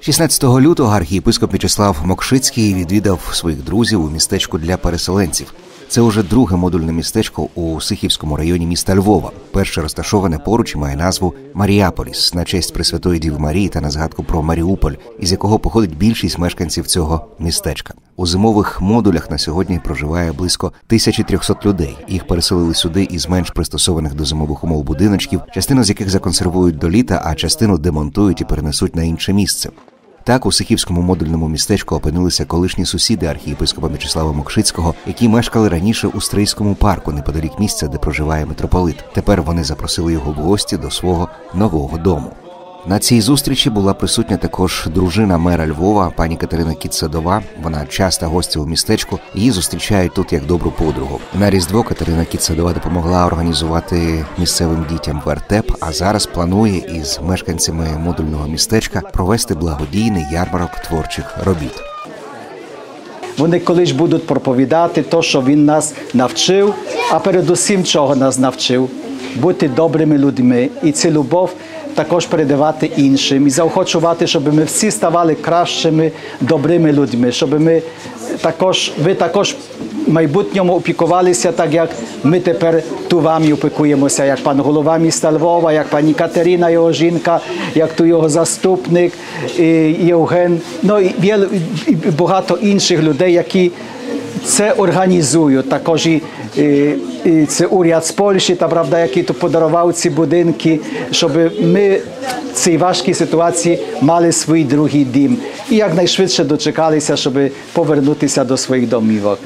16 лютого архієпископ Мечислав Мокшицький відвідав своїх друзів у містечку для переселенців. Це уже друге модульне містечко у Сихівському районі міста Львова. Перше розташоване поруч і має назву Маріаполіс на честь Пресвятої Діви Марії та на згадку про Маріуполь, із якого походить більшість мешканців цього містечка. У зимових модулях на сьогодні проживає близько 1300 людей. Їх переселили сюди із менш пристосованих до зимових умов будиночків, частину з яких законсервують до літа, а частину демонтують і перенесуть на інше місце. Так у Сихівському модульному містечку опинилися колишні сусіди архієпископа Мечислава Мокшицького, які мешкали раніше у Стрийському парку, неподалік місця, де проживає митрополит. Тепер вони запросили його в гості до свого нового дому. На цій зустрічі була присутня також дружина мера Львова, пані Катерина Кіт-Садова. Вона часта гостя у містечку, її зустрічають тут як добру подругу. На Різдво Катерина Кіт-Садова допомогла організувати місцевим дітям вертеп, а зараз планує із мешканцями модульного містечка провести благодійний ярмарок творчих робіт. Вони колись будуть проповідати те, що він нас навчив, а передусім чого нас навчив – бути добрими людьми, і цю любов – також передавати іншим і заохочувати, щоб ми всі ставали кращими, добрими людьми, щоб ви також в майбутньому опікувалися так, як ми тепер ту вами опікуємося, як пан голова міста Львова, як пані Катерина, його жінка, як ту його заступник, Євген, і багато інших людей, які це організують, також і це уряд з Польщі, який тут подарував ці будинки, щоб ми в цій важкій ситуації мали свій другий дім. І якнайшвидше дочекалися, щоб повернутися до своїх домівок.